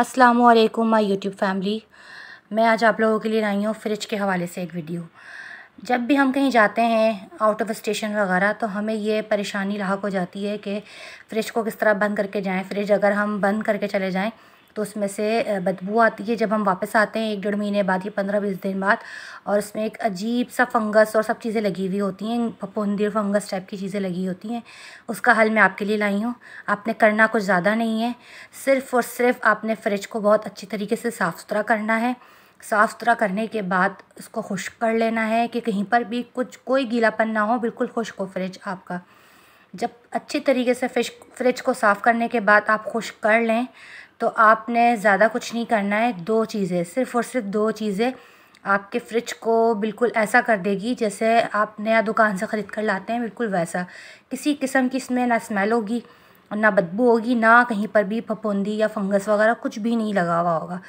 अस्सलामुअलैकुम my YouTube family. मैं आज आप लोगों के लिए लाई हूँ फ्रिज के हवाले से एक वीडियो। जब भी हम कहीं जाते हैं आउट ऑफ स्टेशन वगैरह तो हमें ये परेशानी लाहक हो जाती है कि फ़्रिज को किस तरह बंद करके जाएं। फ्रिज अगर हम बंद करके चले जाएं तो उसमें से बदबू आती है। जब हम वापस आते हैं एक डेढ़ महीने बाद या 15-20 दिन बाद, और उसमें एक अजीब सा फंगस और सब चीज़ें लगी हुई होती हैं, फफूंदी फंगस टाइप की चीज़ें लगी होती हैं। उसका हल मैं आपके लिए लाई हूँ। आपने करना कुछ ज़्यादा नहीं है, सिर्फ़ और सिर्फ आपने फ्रिज को बहुत अच्छी तरीके से साफ़ सुथरा करना है। साफ़ सुथरा करने के बाद उसको खुश्क कर लेना है कि कहीं पर भी कोई गीलापन ना हो, बिल्कुल खुश्क हो फ्रिज आपका। जब अच्छी तरीके से फ्रिज को साफ़ करने के बाद आप खुश्क कर लें तो आपने ज़्यादा कुछ नहीं करना है। दो चीज़ें, सिर्फ़ और सिर्फ दो चीज़ें आपके फ्रिज को बिल्कुल ऐसा कर देगी जैसे आप नया दुकान से ख़रीद कर लाते हैं, बिल्कुल वैसा। किसी किस्म की इसमें ना स्मेल होगी, ना बदबू होगी, ना कहीं पर भी फफूंदी या फंगस वगैरह कुछ भी नहीं लगा हुआ होगा।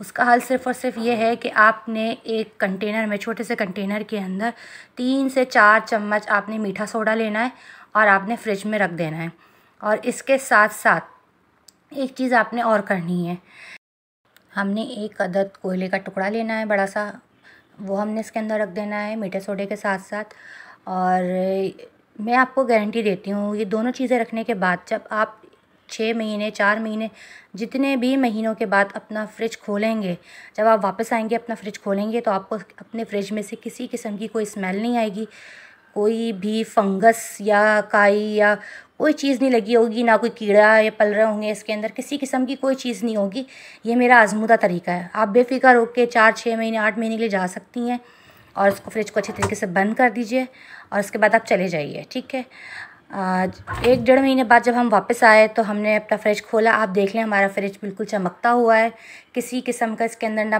उसका हल सिर्फ़ और सिर्फ ये है कि आपने एक कंटेनर में, छोटे से कंटेनर के अंदर 3 से 4 चम्मच आपने मीठा सोडा लेना है और आपने फ्रिज में रख देना है। और इसके साथ साथ एक चीज़ आपने और करनी है। हमने एक अदद कोयले का टुकड़ा लेना है बड़ा सा, वो हमने इसके अंदर रख देना है मीठे सोडे के साथ साथ। और मैं आपको गारंटी देती हूँ ये दोनों चीज़ें रखने के बाद जब आप 6 महीने, 4 महीने, जितने भी महीनों के बाद अपना फ्रिज खोलेंगे, जब आप वापस आएंगे अपना फ्रिज खोलेंगे तो आपको अपने फ्रिज में से किसी किस्म की कोई स्मेल नहीं आएगी, कोई भी फंगस या काई या कोई चीज़ नहीं लगी होगी, ना कोई कीड़ा या पल रहे होंगे इसके अंदर, किसी किस्म की कोई चीज़ नहीं होगी। ये मेरा आजमूदा तरीका है। आप बेफिक्र होकर 4, 6 महीने, 8 महीने के लिए जा सकती हैं और उसको फ्रिज को अच्छे तरीके से बंद कर दीजिए और उसके बाद आप चले जाइए, ठीक है। 1-1.5 महीने बाद जब हम वापस आए तो हमने अपना फ्रिज खोला, आप देख लें हमारा फ्रिज बिल्कुल चमकता हुआ है, किसी किस्म का इसके अंदर ना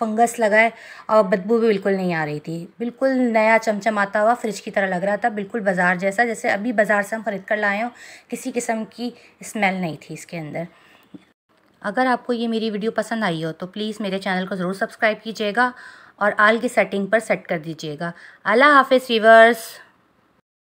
फंगस लगा है और बदबू भी बिल्कुल नहीं आ रही थी। बिल्कुल नया चमचमाता हुआ फ्रिज की तरह लग रहा था, बिल्कुल बाज़ार जैसा, जैसे अभी बाज़ार से हम ख़रीद कर लाए हों। किसी किस्म की स्मेल नहीं थी इसके अंदर। अगर आपको ये मेरी वीडियो पसंद आई हो तो प्लीज़ मेरे चैनल को ज़रूर सब्सक्राइब कीजिएगा और आल की सेटिंग पर सेट कर दीजिएगा। अल्लाह हाफ़िज़ व्यूअर्स।